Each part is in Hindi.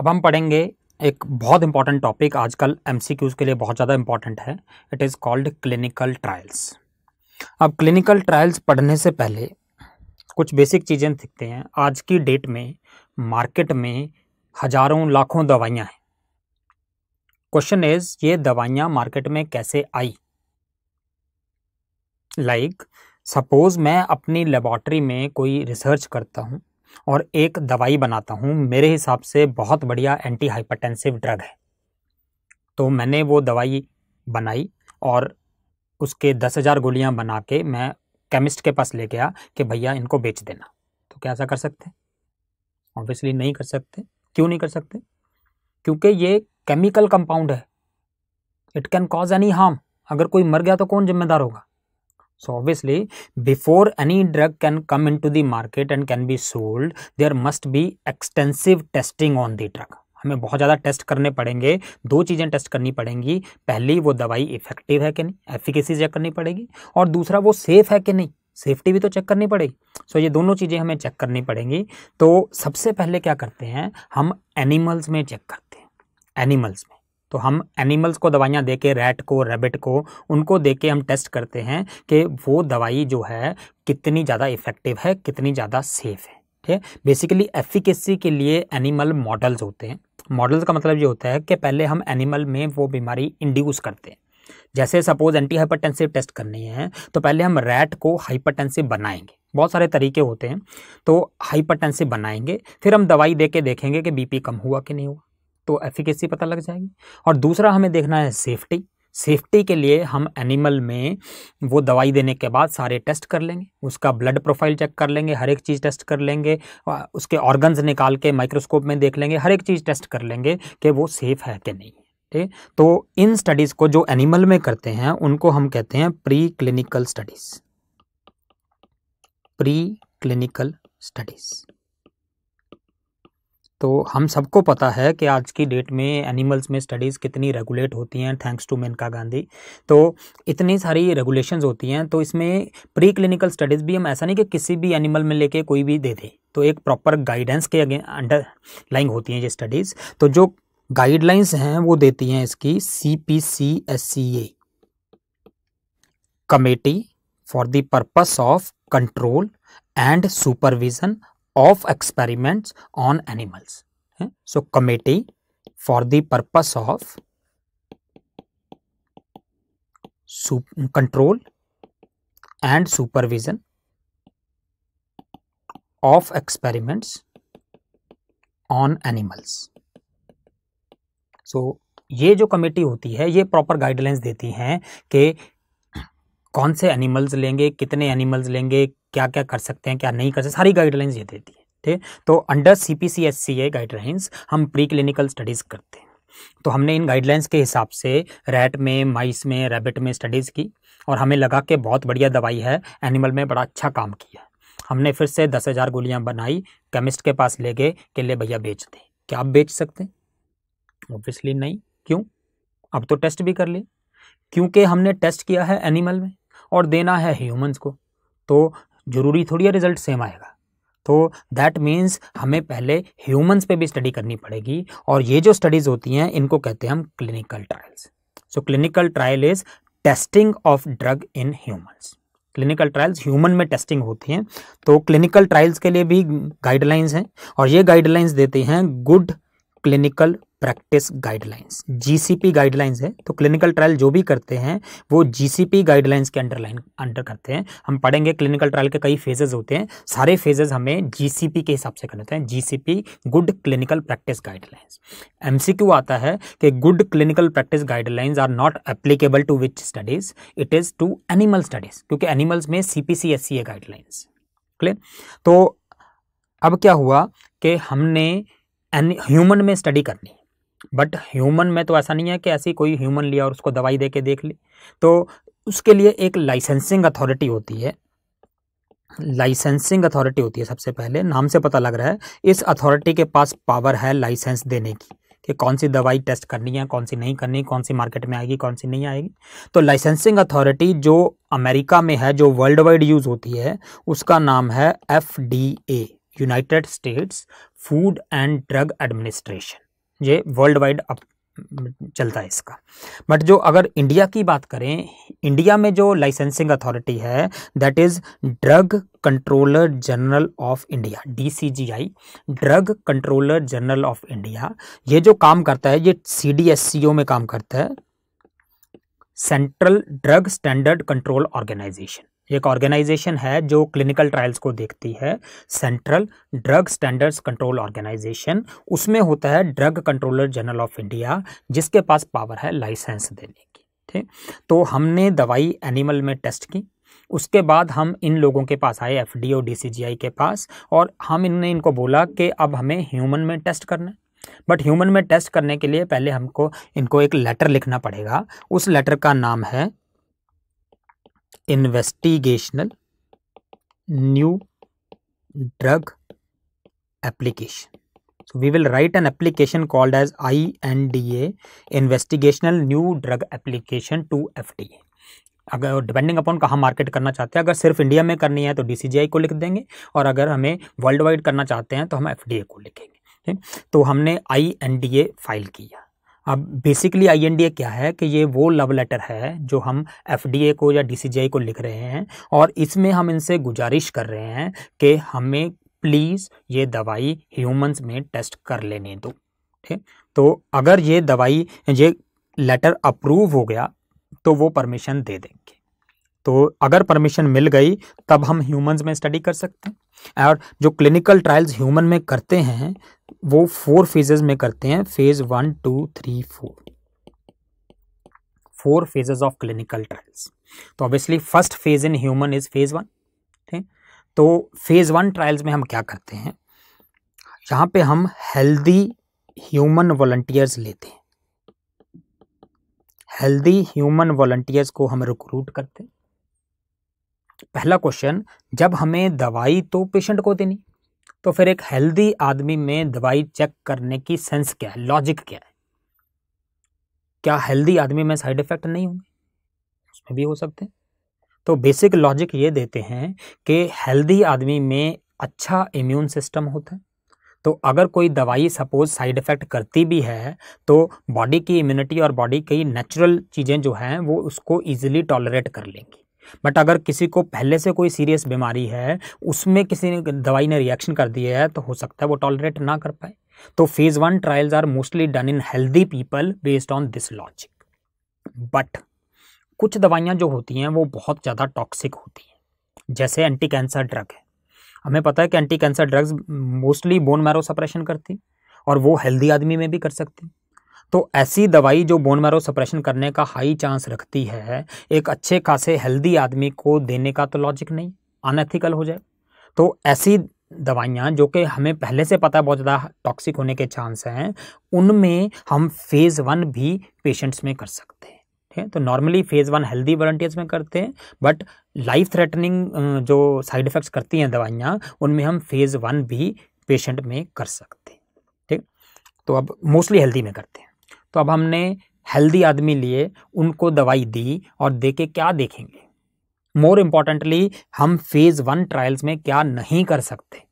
अब हम पढ़ेंगे एक बहुत इंपॉर्टेंट टॉपिक, आजकल एमसीक्यूज के लिए बहुत ज़्यादा इंपॉर्टेंट है। It is called clinical trials. अब क्लिनिकल ट्रायल्स पढ़ने से पहले कुछ बेसिक चीज़ें सीखते हैं। आज की डेट में मार्केट में हज़ारों लाखों दवाइयाँ हैं। क्वेश्चन इज़, ये दवाइयाँ मार्केट में कैसे आई? लाइक सपोज़ मैं अपनी लेबॉर्ट्री में कोई रिसर्च करता हूँ और एक दवाई बनाता हूँ, मेरे हिसाब से बहुत बढ़िया एंटी हाइपरटेंसिव ड्रग है। तो मैंने वो दवाई बनाई और उसके 10,000 गोलियाँ बना के मैं केमिस्ट के पास ले गया कि भैया इनको बेच देना। तो क्या ऐसा कर सकते हैं? ऑब्वियसली नहीं कर सकते। क्यों नहीं कर सकते? क्योंकि ये केमिकल कंपाउंड है, it can cause any harm. अगर कोई मर गया तो कौन जिम्मेदार होगा? So obviously, before any drug can come into the market and can be sold, there must be extensive testing on the drug. हमें बहुत ज़्यादा टेस्ट करने पड़ेंगे। दो चीज़ें टेस्ट करनी पड़ेंगी, पहली वो दवाई इफ़ेक्टिव है कि नहीं, एफिकेसी चेक करनी पड़ेगी, और दूसरा वो सेफ़ है कि नहीं, सेफ्टी भी तो चेक करनी पड़ेगी। सो ये दोनों चीज़ें हमें चेक करनी पड़ेंगी। तो सबसे पहले क्या करते हैं, हम एनिमल्स में चेक करते हैं। एनिमल्स में तो हम एनिमल्स को दवाइयाँ दे के, रैट को, रैबिट को, उनको दे के हम टेस्ट करते हैं कि वो दवाई जो है कितनी ज़्यादा इफ़ेक्टिव है, कितनी ज़्यादा सेफ़ है। ठीक है, बेसिकली एफिकेसी के लिए एनिमल मॉडल्स होते हैं। मॉडल्स का मतलब ये होता है कि पहले हम एनिमल में वो बीमारी इंड्यूस करते हैं। जैसे सपोज़ एंटी हाइपरटेंसिव टेस्ट करनी है तो पहले हम रैट को हाइपरटेंसिव बनाएंगे। बहुत सारे तरीके होते हैं, तो हाइपरटेंसिव बनाएंगे, फिर हम दवाई दे के देखेंगे कि बीपी कम हुआ कि नहीं हुआ, तो एफिकेसी पता लग जाएगी। और दूसरा हमें देखना है सेफ्टी। सेफ्टी के लिए हम एनिमल में वो दवाई देने के बाद सारे टेस्ट कर लेंगे, उसका ब्लड प्रोफाइल चेक कर लेंगे, हर एक चीज़ टेस्ट कर लेंगे, उसके ऑर्गन्स निकाल के माइक्रोस्कोप में देख लेंगे, हर एक चीज़ टेस्ट कर लेंगे कि वो सेफ़ है कि नहीं। ठीक, तो इन स्टडीज़ को जो एनिमल में करते हैं उनको हम कहते हैं pre clinical studies. Pre clinical studies. तो हम सबको पता है कि आज की डेट में एनिमल्स में स्टडीज़ कितनी रेगुलेट होती हैं, थैंक्स टू मेनका गांधी। तो इतनी सारी रेगुलेशंस होती हैं, तो इसमें प्री क्लिनिकल स्टडीज़ भी हम ऐसा नहीं कि किसी भी एनिमल में लेके कोई भी दे दें, तो एक प्रॉपर गाइडेंस के अंडर लाइंग होती हैं ये स्टडीज़। तो जो गाइडलाइंस हैं वो देती हैं इसकी CPCSEA, committee for the purpose of control and supervision of experiments on animals. So committee for the purpose of control and supervision of experiments on animals. So ये जो committee होती है ये proper guidelines देती हैं कि कौन से एनिमल्स लेंगे, कितने एनिमल्स लेंगे, क्या क्या कर सकते हैं, क्या नहीं कर सकते, सारी गाइडलाइंस ये देती है। ठीक, तो अंडर CPCSEA गाइडलाइंस हम प्री क्लिनिकल स्टडीज़ करते हैं। तो हमने इन गाइडलाइंस के हिसाब से रैट में, माइस में, रैबिट में स्टडीज़ की और हमें लगा कि बहुत बढ़िया दवाई है, एनिमल में बड़ा अच्छा काम किया। हमने फिर से 10,000 गोलियाँ बनाई, केमिस्ट के पास ले गए कि ले भैया बेच दें। क्या आप बेच सकते हैं? ऑब्वियसली नहीं। क्यों? अब तो टेस्ट भी कर लिए, क्योंकि हमने टेस्ट किया है एनिमल में और देना है ह्यूमंस को, तो ज़रूरी थोड़ी है रिजल्ट सेम आएगा। तो दैट मीन्स हमें पहले ह्यूमंस पे भी स्टडी करनी पड़ेगी, और ये जो स्टडीज़ होती हैं इनको कहते हैं हम clinical trials. So clinical trial is testing of drug in humans. Clinical trials human में टेस्टिंग होती हैं। तो क्लिनिकल ट्रायल्स के लिए भी गाइडलाइंस हैं, और ये गाइडलाइंस देते हैं good clinical practice guidelines, GCP guidelines है। तो क्लिनिकल ट्रायल जो भी करते हैं वो GCP गाइडलाइंस के अंडर करते हैं। हम पढ़ेंगे क्लिनिकल ट्रायल के कई फेजेस होते हैं, सारे फेजेस हमें GCP के हिसाब से करते हैं। GCP good clinical practice guidelines. MCQ आता है कि good clinical practice guidelines are not applicable to which studies, it is to animal studies, क्योंकि एनिमल्स में CPCSEA गाइडलाइंस। क्लियर? तो अब क्या हुआ कि हमने ह्यूमन में स्टडी करनी, बट ह्यूमन में तो ऐसा नहीं है कि ऐसी कोई ह्यूमन लिया और उसको दवाई दे के देख ली। तो उसके लिए एक लाइसेंसिंग अथॉरिटी होती है। लाइसेंसिंग अथॉरिटी होती है, सबसे पहले नाम से पता लग रहा है, इस अथॉरिटी के पास पावर है लाइसेंस देने की कि कौन सी दवाई टेस्ट करनी है, कौन सी नहीं करनी, कौन सी मार्केट में आएगी, कौन सी नहीं आएगी। तो लाइसेंसिंग अथॉरिटी जो अमेरिका में है, जो वर्ल्ड वाइड यूज़ होती है, उसका नाम है FDA, United States food and drug administration. ये वर्ल्ड वाइड चलता है इसका। बट जो अगर इंडिया की बात करें, इंडिया में जो लाइसेंसिंग अथॉरिटी है that is drug controller general of India, DCGI, drug controller general of India. ये जो काम करता है ये CDSCO में काम करता है, central drug standard control organisation. एक ऑर्गेनाइजेशन है जो क्लिनिकल ट्रायल्स को देखती है, central drug standards control organisation. उसमें होता है drug controller general of India, जिसके पास पावर है लाइसेंस देने की। ठीक, तो हमने दवाई एनिमल में टेस्ट की, उसके बाद हम इन लोगों के पास आए, FDA और DCGI के पास, और हम इनने इनको बोला कि अब हमें ह्यूमन में टेस्ट करना है। बट ह्यूमन में टेस्ट करने के लिए पहले हमको इनको एक लेटर लिखना पड़ेगा। उस लेटर का नाम है investigational new drug application. So we will write an application called as INDA, investigational new drug application to FDA। अगर डिपेंडिंग अपॉन कहाँ मार्केट करना चाहते हैं, अगर सिर्फ इंडिया में करनी है तो DCGI को लिख देंगे, और अगर हमें वर्ल्ड वाइड करना चाहते हैं तो हम FDA को लिखेंगे। तो हमने INDA फाइल किया। अब बेसिकली INDA क्या है कि ये वो लव लेटर है जो हम FDA को या DCGI को लिख रहे हैं, और इसमें हम इनसे गुजारिश कर रहे हैं कि हमें प्लीज़ ये दवाई ह्यूमंस में टेस्ट कर लेने दो। ठीक, तो अगर ये दवाई ये लेटर अप्रूव हो गया तो वो परमिशन दे देंगे। तो अगर परमिशन मिल गई तब हम ह्यूमंस में स्टडी कर सकते हैं। और जो क्लिनिकल ट्रायल्स ह्यूमन में करते हैं वो 4 फेजेस में करते हैं, phase 1, 2, 3, 4, 4 phases of clinical trials. तो obviously first phase in human is phase 1। ठीक, तो phase 1 ट्रायल्स में हम क्या करते हैं, यहाँ पे हम हेल्दी ह्यूमन वॉलंटियर्स लेते हैं, हेल्दी ह्यूमन वॉलंटियर्स को हम रिक्रूट करते हैं। पहला क्वेश्चन, जब हमें दवाई तो पेशेंट को देनी, तो फिर एक हेल्दी आदमी में दवाई चेक करने की सेंस क्या है, लॉजिक क्या है? क्या हेल्दी आदमी में साइड इफेक्ट नहीं होंगे? उसमें भी हो सकते हैं। तो बेसिक लॉजिक ये देते हैं कि हेल्दी आदमी में अच्छा इम्यून सिस्टम होता है, तो अगर कोई दवाई सपोज साइड इफ़ेक्ट करती भी है तो बॉडी की इम्यूनिटी और बॉडी की नेचुरल चीज़ें जो हैं वो उसको ईजिली टॉलरेट कर लेंगी। बट अगर किसी को पहले से कोई सीरियस बीमारी है, उसमें किसी ने दवाई ने रिएक्शन कर दिया है, तो हो सकता है वो टॉलरेट ना कर पाए। तो phase 1 trials are mostly done in healthy people based on this logic. But कुछ दवाइयाँ जो होती हैं वो बहुत ज़्यादा टॉक्सिक होती हैं, जैसे एंटी कैंसर ड्रग है। हमें पता है कि anti cancer drugs mostly bone marrow suppression करती, और वो हेल्दी आदमी में भी कर सकती। तो ऐसी दवाई जो बोन मैरो सप्रेशन करने का हाई चांस रखती है, एक अच्छे खासे हेल्दी आदमी को देने का तो लॉजिक नहीं, अनएथिकल हो जाए। तो ऐसी दवाइयाँ जो कि हमें पहले से पता है बहुत ज़्यादा टॉक्सिक होने के चांस हैं, उनमें हम phase 1 भी पेशेंट्स में कर सकते हैं। ठीक है, तो नॉर्मली phase 1 हेल्दी वॉलंटियर्स में करते हैं, बट लाइफ थ्रेटनिंग जो साइड इफ़ेक्ट्स करती हैं दवाइयाँ, उनमें हम phase 1 भी पेशेंट में कर सकते हैं। ठीक, तो अब मोस्टली हेल्दी में करते हैं। तो अब हमने हेल्दी आदमी लिए, उनको दवाई दी, और देके क्या देखेंगे, मोर इम्पॉर्टेंटली हम phase 1 ट्रायल्स में क्या नहीं कर सकते।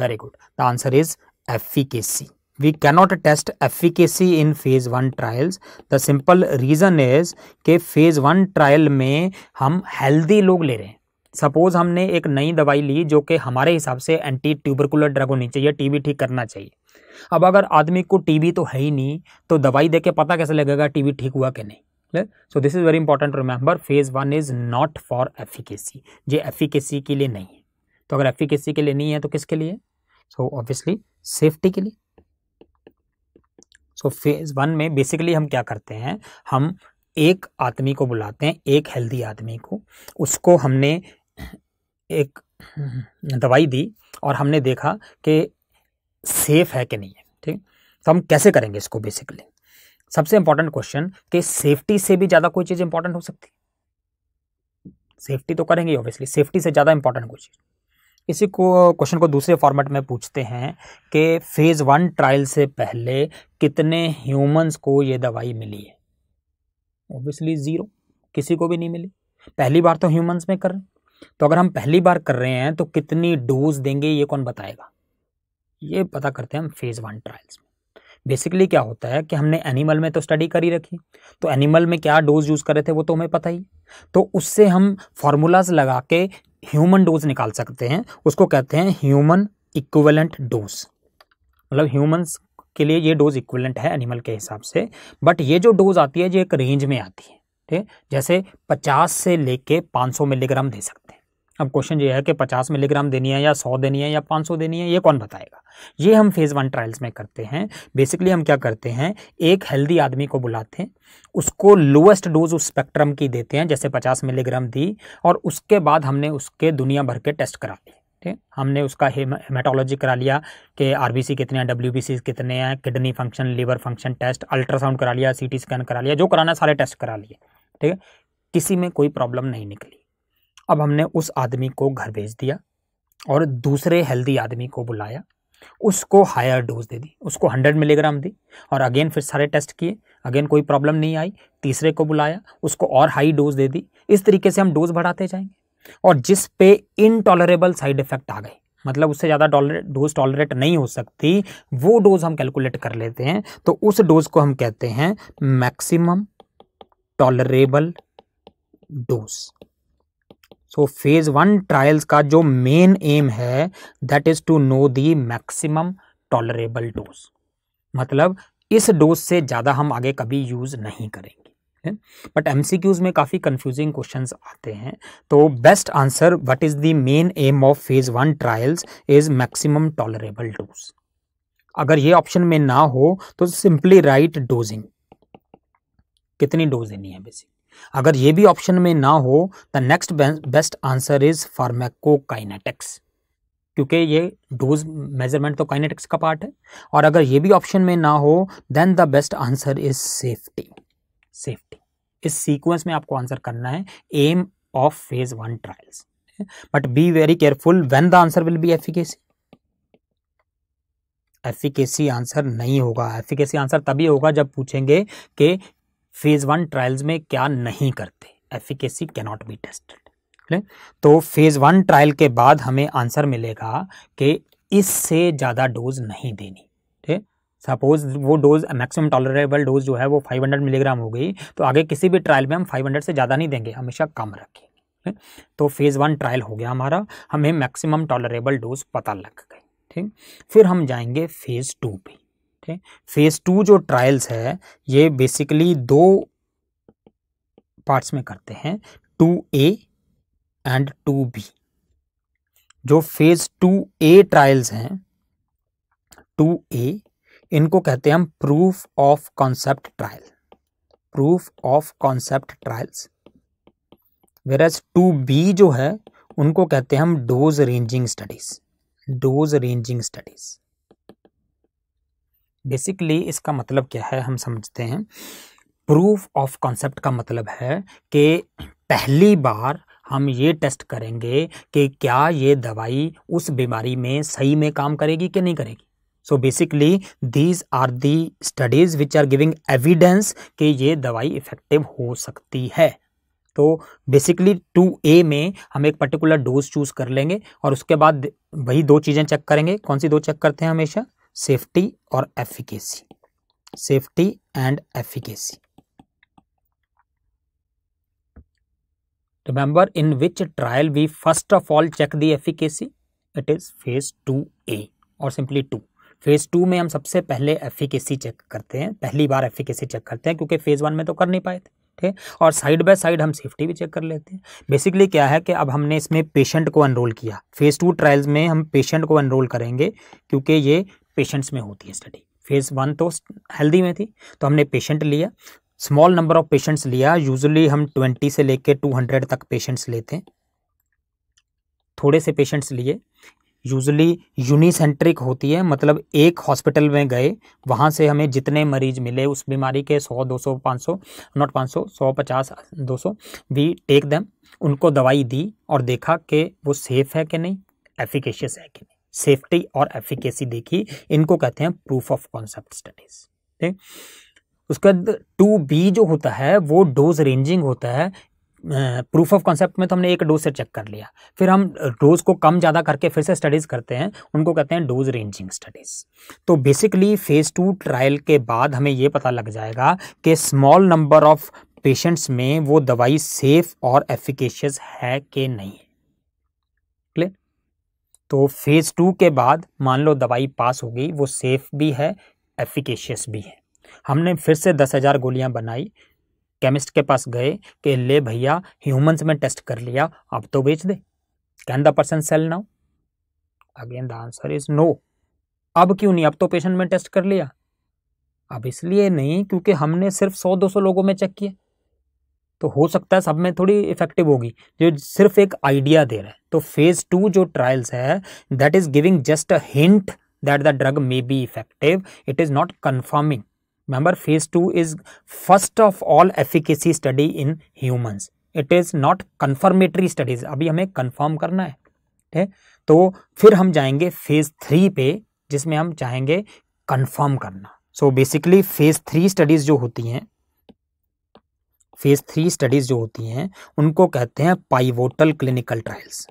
Very good, the answer is efficacy. We cannot test efficacy in phase 1 trials. The simple reason is के phase 1 ट्रायल में हम हेल्दी लोग ले रहे हैं। सपोज हमने एक नई दवाई ली जो कि हमारे हिसाब से एंटी ट्यूबरकुलर ड्रग होनी चाहिए, TB ठीक करना चाहिए। अब अगर आदमी को TB तो है ही नहीं, तो दवाई दे के पता कैसे लगेगा TB ठीक हुआ कि नहीं? So this is very important, remember phase 1 is not for efficacy. ये एफिकेसी के लिए नहीं है। तो अगर एफिकेसी के लिए नहीं है तो किसके लिए? सो ऑब्वियसली सेफ्टी के लिए। सो phase 1 में बेसिकली हम क्या करते हैं, हम एक आदमी को बुलाते हैं, एक हेल्दी आदमी को, उसको हमने एक दवाई दी और हमने देखा कि सेफ़ है कि नहीं है। ठीक, तो हम कैसे करेंगे इसको? बेसिकली सबसे इंपॉर्टेंट क्वेश्चन कि सेफ्टी से भी ज़्यादा कोई चीज़ इंपॉर्टेंट हो सकती है? सेफ्टी तो करेंगे ऑब्वियसली, सेफ्टी से ज़्यादा इंपॉर्टेंट कोई चीज़। इसी को क्वेश्चन को दूसरे फॉर्मेट में पूछते हैं कि phase 1 ट्रायल से पहले कितने ह्यूमंस को ये दवाई मिली है? ऑब्वियसली 0, किसी को भी नहीं मिली। पहली बार तो ह्यूमंस में कर रहे हैं, तो अगर हम पहली बार कर रहे हैं तो कितनी डोज देंगे ये कौन बताएगा? ये पता करते हैं हम फेज़ 1 ट्रायल्स में। बेसिकली क्या होता है कि हमने एनिमल में तो स्टडी करी रखी, तो एनिमल में क्या डोज यूज़ कर रहे थे वो तो हमें पता ही, तो उससे हम फार्मूलाज लगा के ह्यूमन डोज निकाल सकते हैं। उसको कहते हैं ह्यूमन इक्विवेलेंट डोज, मतलब ह्यूमंस के लिए ये डोज इक्विवेलेंट है एनिमल के हिसाब से। बट ये जो डोज आती है ये एक रेंज में आती है, ठीक, जैसे 50 से लेके 500 मिलीग्राम दे सकते हैं। अब क्वेश्चन ये है कि 50 मिलीग्राम देनी है या 100 देनी है या 500 देनी है, ये कौन बताएगा। ये हम फेज़ 1 ट्रायल्स में करते हैं। बेसिकली हम क्या करते हैं, एक हेल्दी आदमी को बुलाते हैं, उसको लोएस्ट डोज उस स्पेक्ट्रम की देते हैं, जैसे 50 मिलीग्राम दी, और उसके बाद हमने उसके दुनिया भर के टेस्ट करा लिए, ठीक। हमने उसका हेमाटोलॉजी करा लिया कि आरबीसी कितने हैं, डब्ल्यूबीसी कितने हैं, kidney function, liver function test, ultrasound करा लिया, सीटी स्कैन करा लिया, जो कराना सारे टेस्ट करा लिए, ठीक है। किसी में कोई प्रॉब्लम नहीं निकली। अब हमने उस आदमी को घर भेज दिया और दूसरे हेल्दी आदमी को बुलाया, उसको हायर डोज दे दी, उसको 100 मिलीग्राम दी, और अगेन फिर सारे टेस्ट किए, अगेन कोई प्रॉब्लम नहीं आई। तीसरे को बुलाया, उसको और हाई डोज दे दी। इस तरीके से हम डोज बढ़ाते जाएंगे, और जिस पे इनटॉलरेबल साइड इफेक्ट आ गए, मतलब उससे ज़्यादा डोज टॉलरेट नहीं हो सकती, वो डोज हम कैलकुलेट कर लेते हैं। तो उस डोज को हम कहते हैं maximum tolerable dose. So phase 1 trials का जो मेन एम है, that is to know the maximum tolerable dose, मतलब इस डोज से ज़्यादा हम आगे कभी यूज़ नहीं करेंगे। बट MCQs में काफ़ी कंफ्यूजिंग क्वेश्चंस आते हैं, तो best answer what is the main aim of phase 1 trials is maximum tolerable dose. अगर ये ऑप्शन में ना हो तो सिंपली राइट डोजिंग, कितनी डोज देनी है बेसिक। अगर ये भी ऑप्शन में ना हो, the next best answer is pharmacokinetics, क्योंकि ये डोज मेजरमेंट तो काइनेटिक्स का पार्ट है। और अगर ये भी ऑप्शन में ना हो, then the best answer is safety. Safety इस सीक्वेंस में आपको आंसर करना है, aim of phase 1 trials. But be very careful when the answer will be efficacy. Efficacy answer नहीं होगा, एफिकेसी आंसर तभी होगा जब पूछेंगे कि फेज़ 1 ट्रायल्स में क्या नहीं करते, एफिकेसी कैनॉट बी टेस्टेड। तो फेज़ 1 ट्रायल के बाद हमें आंसर मिलेगा कि इससे ज़्यादा डोज नहीं देनी। सपोज वो डोज मैक्सिमम टॉलरेबल डोज जो है वो 500 मिलीग्राम हो गई, तो आगे किसी भी ट्रायल में हम 500 से ज़्यादा नहीं देंगे, हमेशा कम रखेंगे। तो फेज़ 1 ट्रायल हो गया हमारा, हमें मैक्सिमम टॉलरेबल डोज पता लग गई, ठीक। फिर हम जाएंगे फेज़ 2 पे, ठीक। फेज़ 2 जो ट्रायल्स है ये बेसिकली 2 पार्ट्स में करते हैं, 2A एंड 2B। जो फेज़ 2A ट्रायल्स हैं, 2A इनको कहते हैं हम proof of concept trial, proof of concept trials. Versus 2B जो है उनको कहते हैं हम dose ranging studies, dose ranging studies. Basically इसका मतलब क्या है हम समझते हैं। प्रूफ ऑफ कॉन्सेप्ट का मतलब है कि पहली बार हम ये टेस्ट करेंगे कि क्या ये दवाई उस बीमारी में सही में काम करेगी कि नहीं करेगी। So basically these are the studies which are giving evidence कि ये दवाई इफ़ेक्टिव हो सकती है। तो बेसिकली 2A में हम एक पर्टिकुलर डोज चूज़ कर लेंगे और उसके बाद वही 2 चीज़ें चेक करेंगे। कौन सी 2 चेक करते हैं हमेशा, सेफ्टी और efficacy, safety and efficacy. Remember in which trial we first of all check the efficacy, it is phase 2A और सिंपली 2। फेज़ 2 में हम सबसे पहले एफिकेसी चेक करते हैं, पहली बार एफिकेसी चेक करते हैं, क्योंकि फेज़ 1 में तो कर नहीं पाए थे, ठीक। और साइड बाय साइड हम सेफ्टी भी चेक कर लेते हैं। बेसिकली क्या है कि अब हमने इसमें पेशेंट को एनरोल किया, फेज़ 2 ट्रायल्स में हम पेशेंट को एनरोल करेंगे क्योंकि ये पेशेंट्स में होती है स्टडी। फेज़ 1 तो हेल्दी में थी, तो हमने पेशेंट लिया, स्मॉल नंबर ऑफ पेशेंट्स लिया। यूजुअली हम 20 से लेकर 200 तक पेशेंट्स लेते हैं, थोड़े से पेशेंट्स लिए। यूजुअली यूनिसेंट्रिक होती है, मतलब एक हॉस्पिटल में गए, वहाँ से हमें जितने मरीज मिले उस बीमारी के 100, 200, 500 वी टेक देम, उनको दवाई दी और देखा कि वो सेफ़ है कि नहीं, एफिकेशियस है कि नहीं। सेफ्टी और एफिकेसी देखी, इनको कहते हैं प्रूफ ऑफ कॉन्सेप्ट स्टडीज, ठीक। उसके बाद 2B जो होता है वो डोज रेंजिंग होता है। प्रूफ ऑफ कॉन्सेप्ट में तो हमने एक डोज से चेक कर लिया, फिर हम डोज को कम ज़्यादा करके फिर से स्टडीज़ करते हैं, उनको कहते हैं डोज रेंजिंग स्टडीज़। तो बेसिकली फ़ेज़ टू ट्रायल के बाद हमें ये पता लग जाएगा कि स्मॉल नंबर ऑफ पेशेंट्स में वो दवाई सेफ़ और एफिकेशियस है कि नहीं है। क्लियर? तो फेज़ टू के बाद मान लो दवाई पास हो गई, वो सेफ़ भी है एफिकेशियस भी है। हमने फिर से 10,000 गोलियाँ बनाई, केमिस्ट के पास गए कि ले भैया ह्यूमंस में टेस्ट कर लिया, अब तो बेच दे। Can the person sell now? Again the answer is no. अब क्यों नहीं? अब तो पेशेंट में टेस्ट कर लिया। अब इसलिए नहीं क्योंकि हमने सिर्फ 100-200 लोगों में चेक किया, तो हो सकता है सब में थोड़ी इफेक्टिव होगी, जो सिर्फ एक आइडिया दे रहा है। तो फेज़ टू जो ट्रायल्स है that is giving just a hint that the drug may be effective, it is not confirming. Remember, phase 2 is first of all efficacy study in humans. It is not confirmatory studies. अभी हमें confirm करना है, ठीक है? तो फिर हम जाएंगे phase 3 पे, जिसमें हम चाहेंगे confirm करना। So basically phase 3 studies जो होती हैं, phase 3 studies जो होती हैं, उनको कहते हैं pivotal clinical trials।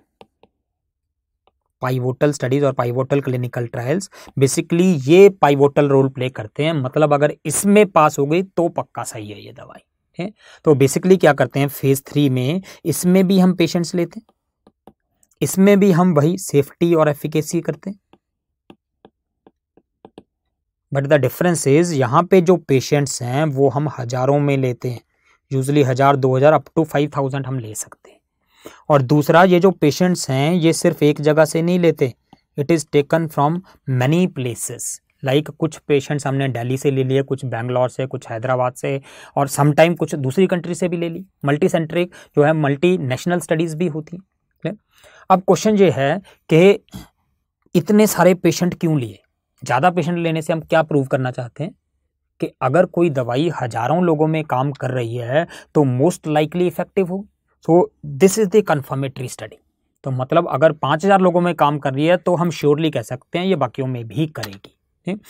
Pivotal studies और पाइवोटल क्लिनिकल ट्रायल्स बेसिकली ये पाइवोटल रोल प्ले करते हैं, मतलब अगर इसमें पास हो गई तो पक्का सही है ये दवाई, ठीक है? तो बेसिकली क्या करते हैं फेज़ 3 में, इसमें भी हम पेशेंट्स लेते हैं, इसमें भी हम वही सेफ्टी और एफिकेसी करते हैं, बट द डिफरेंस इज यहाँ पे जो पेशेंट्स हैं वो हम हज़ारों में लेते हैं, यूजली 1,000, 2,000 up to 5,000 हम ले सकते हैं। और दूसरा ये जो पेशेंट्स हैं ये सिर्फ एक जगह से नहीं लेते, it is taken from many places. Like कुछ पेशेंट्स हमने दिल्ली से ले लिए, कुछ बेंगलोर से, कुछ हैदराबाद से, और समटाइम कुछ दूसरी कंट्री से भी ले ली। मल्टी सेंट्रिक जो है मल्टी नेशनल स्टडीज़ भी होती है। अब क्वेश्चन ये है कि इतने सारे पेशेंट क्यों लिए? ज़्यादा पेशेंट लेने से हम क्या प्रूव करना चाहते हैं कि अगर कोई दवाई हज़ारों लोगों में काम कर रही है तो मोस्ट लाइकली इफेक्टिव होगी। So this is the confirmatory study. तो मतलब अगर 5,000 लोगों में काम कर रही है तो हम श्योरली कह सकते हैं ये बाकियों में भी करेगी, ठीक?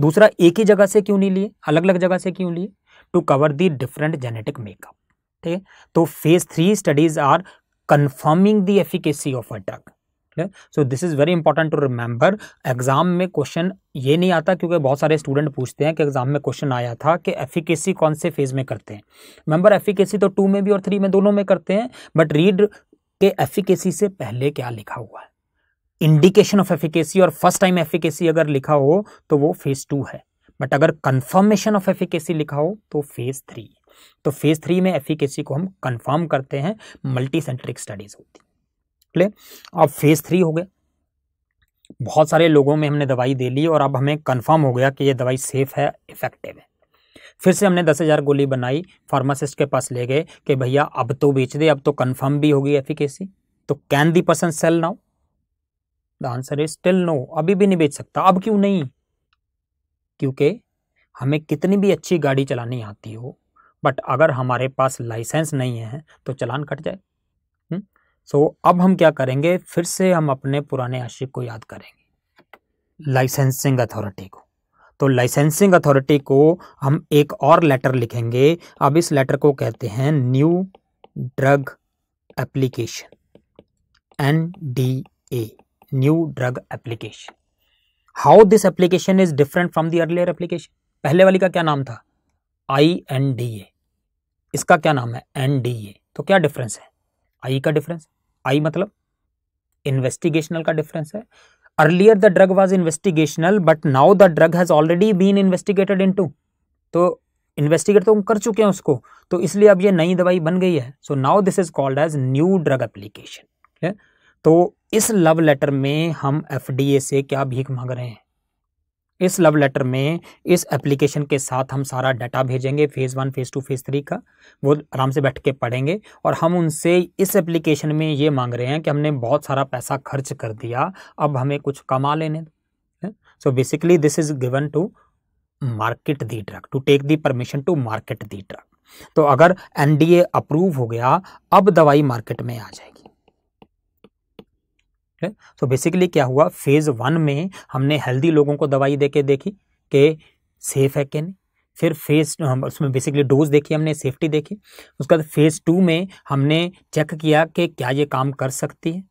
दूसरा, एक ही जगह से क्यों नहीं लिए, अलग अलग जगह से क्यों लिए? To cover the different genetic makeup, ठीक है? तो phase 3 studies are confirming the efficacy of a drug. So this is very important to remember. Exam में क्वेश्चन ये नहीं आता, क्योंकि बहुत सारे स्टूडेंट पूछते हैं कि एग्जाम में क्वेश्चन आया था कि एफिकेसी कौन से फेज में करते हैं। रिमेंबर, एफिकेसी तो 2 में भी और 3 में दोनों में करते हैं, बट रीड के एफिकेसी से पहले क्या लिखा हुआ है। इंडिकेशन ऑफ एफिकेसी और फर्स्ट टाइम एफिकेसी अगर लिखा हो तो वो फेज़ 2 है, बट अगर कन्फर्मेशन ऑफ एफिकेसी लिखा हो तो फेज़ 3 है। तो फेज़ 3 में एफिकेसी को हम कन्फर्म करते हैं, मल्टी सेंट्रिक स्टडीज़ होती है। अब फेज़ 3 हो गया, बहुत सारे लोगों में हमने दवाई दे ली और अब हमें कंफर्म हो गया कि ये दवाई सेफ है, इफेक्टिव है। फिर से हमने 10,000 गोली बनाई, फार्मासिस्ट के पास ले गए कि भैया अब तो बेच दे, अब तो कंफर्म भी होगी एफिकेसी। तो can the person sell now? The answer is still no. अभी भी नहीं बेच सकता। अब क्यों नहीं? क्योंकि हमें कितनी भी अच्छी गाड़ी चलानी आती हो, बट अगर हमारे पास लाइसेंस नहीं है तो चालान कट जाए। अब हम क्या करेंगे? फिर से हम अपने पुराने आशिक को याद करेंगे, लाइसेंसिंग अथॉरिटी को। तो लाइसेंसिंग अथॉरिटी को हम एक और लेटर लिखेंगे। अब इस लेटर को कहते हैं new drug application, NDA, new drug application. How this application is different from the earlier application? पहले वाली का क्या नाम था? INDA। इसका क्या नाम है? NDA। तो क्या डिफरेंस है? आई का डिफरेंस, आई मतलब इन्वेस्टिगेशनल का डिफरेंस है। Earlier the drug was investigational, but now the drug has already been investigated into. तो इन्वेस्टिगेट तो हम कर चुके हैं उसको, तो इसलिए अब ये नई दवाई बन गई है। So now this is called as new drug application, ठीक है? तो इस लव लेटर में हम FDA से क्या भीख मांग रहे हैं? इस लव लेटर में इस एप्लीकेशन के साथ हम सारा डाटा भेजेंगे, फेज़ 1, फेज़ 2, फेज़ 3 का। वो आराम से बैठ के पढ़ेंगे और हम उनसे इस एप्लीकेशन में ये मांग रहे हैं कि हमने बहुत सारा पैसा खर्च कर दिया, अब हमें कुछ कमा लेने दो। So basically this is given to market the drug, to take the permission to market the drug. तो अगर NDA अप्रूव हो गया, अब दवाई मार्केट में आ जाएगी। तो बेसिकली क्या हुआ? फेज़ 1 में हमने हेल्दी लोगों को दवाई देके देखी कि सेफ है कि नहीं। फिर फेज़ हम उसमें बेसिकली डोज देखी हमने, सेफ्टी देखी, उसके बाद फेज़ टू में हमने चेक किया कि क्या ये काम कर सकती है,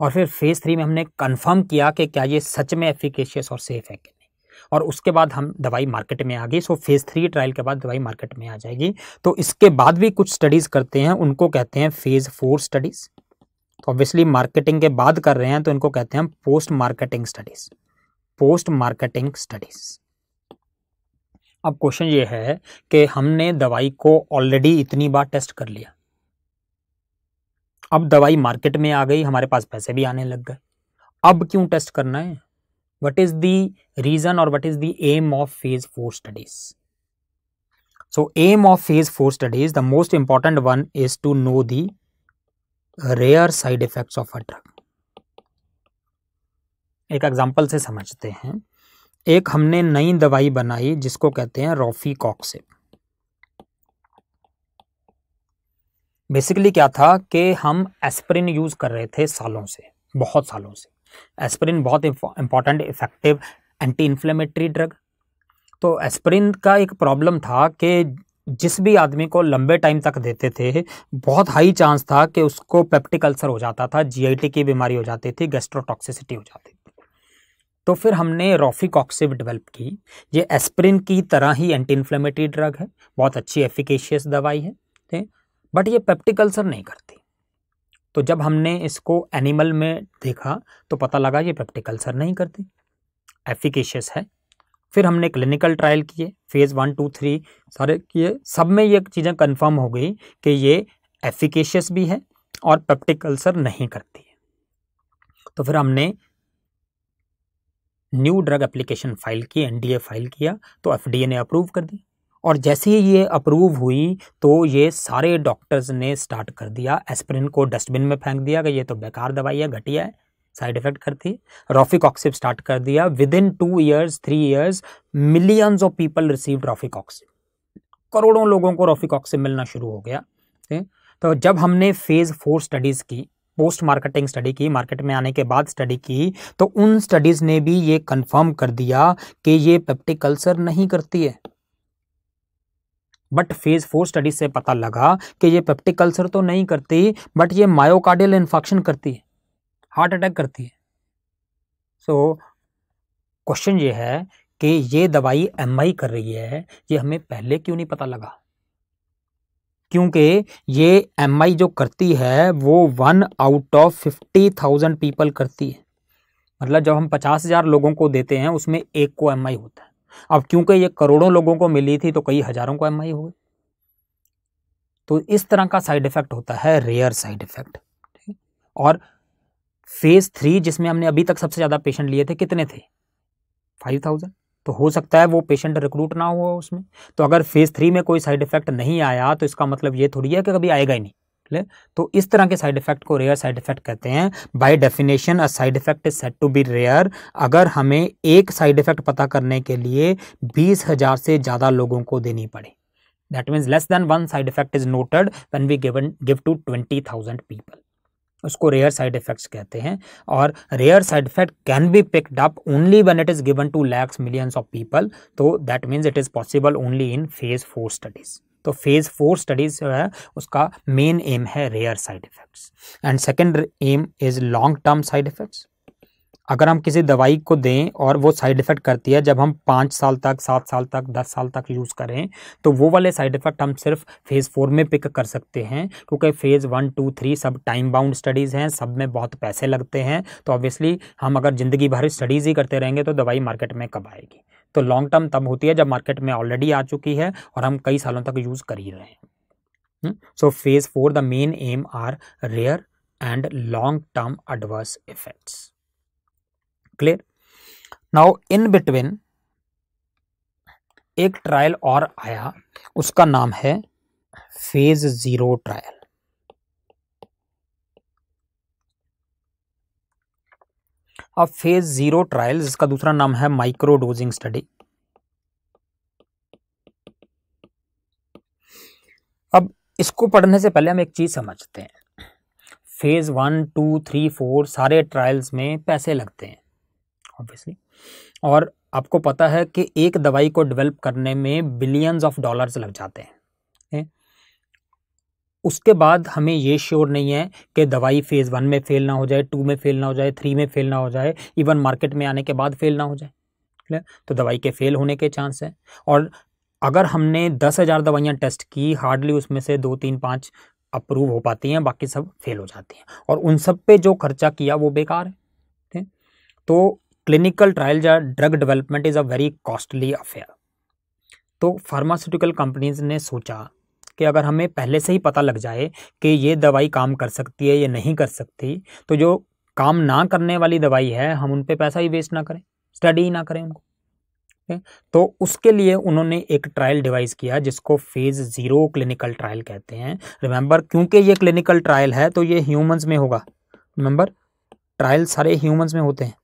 और फिर फेज़ थ्री में हमने कंफर्म किया कि क्या ये सच में एफिकेशियस और सेफ है कि नहीं, और उसके बाद हम दवाई मार्केट में आ गई। सो फेज़ थ्री ट्रायल के बाद दवाई मार्केट में आ जाएगी। तो इसके बाद भी कुछ स्टडीज़ करते हैं, उनको कहते हैं फेज़ फोर स्टडीज़। तो ऑब्वियसली मार्केटिंग के बाद कर रहे हैं तो इनको कहते हैं post marketing studies, post marketing studies. अब क्वेश्चन ये है कि हमने दवाई को ऑलरेडी इतनी बार टेस्ट कर लिया, अब दवाई मार्केट में आ गई, हमारे पास पैसे भी आने लग गए, अब क्यों टेस्ट करना है? व्हाट इज़ दी रीज़न और what is the aim of phase four studies? So aim of phase four studies, the most important one is to know the rare side effects of a drug. एक एग्जाम्पल से समझते हैं। एक हमने नई दवाई बनाई जिसको कहते हैं रोफीकॉक्सिब। बेसिकली क्या था कि हम एस्पिरिन यूज़ कर रहे थे सालों से, बहुत सालों से। एस्पिरिन बहुत important effective anti inflammatory drug. तो एस्पिरिन का एक प्रॉब्लम था कि जिस भी आदमी को लंबे टाइम तक देते थे, बहुत हाई चांस था कि उसको पेप्टिक अल्सर हो जाता था, जीआईटी की बीमारी हो जाती थी, गैस्ट्रोटॉक्सिसिटी हो जाती थी। तो फिर हमने रोफीकॉक्सिब डेवलप की। ये एस्पिरिन की तरह ही एंटी इन्फ्लेमेटरी ड्रग है, बहुत अच्छी एफिकेशियस दवाई है, बट ये पेप्टिक अल्सर नहीं करती। तो जब हमने इसको एनिमल में देखा तो पता लगा ये पेप्टिक अल्सर नहीं करती, एफिकेशियस है। फिर हमने क्लिनिकल ट्रायल किए, फेज़ वन टू थ्री सारे किए, सब में ये चीज़ें कंफर्म हो गई कि ये एफिकेशियस भी है और पेप्टिक अल्सर नहीं करती है। तो फिर हमने न्यू ड्रग एप्लीकेशन फाइल की, एनडीए फाइल किया, तो एफडीए ने अप्रूव कर दी। और जैसे ही ये अप्रूव हुई तो ये सारे डॉक्टर्स ने स्टार्ट कर दिया, एस्पिरिन को डस्टबिन में फेंक दिया कि ये तो बेकार दवाई है, घटिया है, साइड इफेक्ट करती है। रोफीकॉक्सिब स्टार्ट कर दिया। Within 2 years 3 years millions of people received rofecoxib, करोड़ों लोगों को रोफीकॉक्सिब मिलना शुरू हो गया। तो जब हमने फेज़ फोर स्टडीज़ की, पोस्ट मार्केटिंग स्टडी की, मार्केट में आने के बाद स्टडी की, तो उन स्टडीज़ ने भी ये कंफर्म कर दिया कि ये पेप्टिक अल्सर नहीं करती है। बट फेज़ फोर स्टडीज से पता लगा कि ये पेप्टिक अल्सर तो नहीं करती, बट ये मायोकार्डियल इन्फेक्शन करती है, हार्ट अटैक करती है। सो क्वेश्चन ये है कि ये दवाई एमआई कर रही है, ये हमें पहले क्यों नहीं पता लगा? क्योंकि ये एमआई जो करती है वो 1 out of 50,000 पीपल करती है। मतलब जब हम 50,000 लोगों को देते हैं उसमें एक को एमआई होता है। अब क्योंकि ये करोड़ों लोगों को मिली थी तो कई हज़ारों को एमआई हो गई। तो इस तरह का साइड इफ़ेक्ट होता है, रेयर साइड इफ़ेक्ट। और फेज़ थ्री जिसमें हमने अभी तक सबसे ज़्यादा पेशेंट लिए थे, कितने थे? 5,000। तो हो सकता है वो पेशेंट रिक्रूट ना हुआ उसमें। तो अगर फेज़ थ्री में कोई साइड इफ़ेक्ट नहीं आया तो इसका मतलब ये थोड़ी है कि कभी आएगा ही नहीं। तो इस तरह के साइड इफ़ेक्ट को रेयर साइड इफ़ेक्ट कहते हैं। By definition a side effect is said to be rare. अगर हमें एक साइड इफ़ेक्ट पता करने के लिए 20,000 से ज़्यादा लोगों को देनी पड़े, that means less than 1 side effect is noted when we give to 20,000 people. उसको रेयर साइड इफ़ेक्ट्स कहते हैं। और rare side effect can be picked up only when it is given to lakhs millions of people. तो that means it is possible only in phase four studies. तो फेज़ फोर स्टडीज़ जो है उसका मेन एम है rare side effects, and second aim is long term side effects. अगर हम किसी दवाई को दें और वो साइड इफ़ेक्ट करती है, जब हम 5 साल तक, 7 साल तक, 10 साल तक यूज़ करें, तो वो वाले साइड इफ़ेक्ट हम सिर्फ फेज़ फोर में पिक कर सकते हैं। क्योंकि फेज़ वन टू थ्री सब टाइम बाउंड स्टडीज़ हैं, सब में बहुत पैसे लगते हैं। तो ऑब्वियसली हम अगर ज़िंदगी भर स्टडीज़ ही करते रहेंगे तो दवाई मार्केट में कब आएगी? तो लॉन्ग टर्म तब होती है जब मार्केट में ऑलरेडी आ चुकी है और हम कई सालों तक यूज़ कर ही रहे हैं। So phase four the main aim are rare and long term adverse effects. Clear? Now in between एक ट्रायल और आया, उसका नाम है फेज़ जीरो ट्रायल। अब फेज़ जीरो ट्रायल, जिसका दूसरा नाम है माइक्रो डोजिंग स्टडी। अब इसको पढ़ने से पहले हम एक चीज़ समझते हैं। फेज़ 1, 2, 3, 4 सारे ट्रायल्स में पैसे लगते हैं ऑब्वियसली। और आपको पता है कि एक दवाई को डेवलप करने में बिलियंस ऑफ डॉलर्स लग जाते हैं। उसके बाद हमें ये श्योर नहीं है कि दवाई फेज़ वन में फेल ना हो जाए, टू में फेल ना हो जाए, थ्री में फेल ना हो जाए, इवन मार्केट में आने के बाद फेल ना हो जाए। क्लियर, तो दवाई के फेल होने के चांस है। और अगर हमने 10,000 दवाइयाँ टेस्ट की, हार्डली उसमें से 2, 3, 5 अप्रूव हो पाती हैं, बाकी सब फेल हो जाती हैं, और उन सब पे जो खर्चा किया वो बेकार है। ठीक, तो क्लिनिकल ट्रायल या drug development is a very costly affair. तो फार्मास्यूटिकल कंपनीज़ ने सोचा कि अगर हमें पहले से ही पता लग जाए कि ये दवाई काम कर सकती है या नहीं कर सकती, तो जो काम ना करने वाली दवाई है हम उन पर पैसा ही वेस्ट ना करें, स्टडी ही ना करें उनको। तो उसके लिए उन्होंने एक ट्रायल डिवाइस किया जिसको फेज 0 क्लिनिकल ट्रायल कहते हैं। रिमेंबर, क्योंकि ये क्लिनिकल ट्रायल है तो ये ह्यूमंस में होगा। रिमेंबर, ट्रायल सारे ह्यूमंस में होते हैं,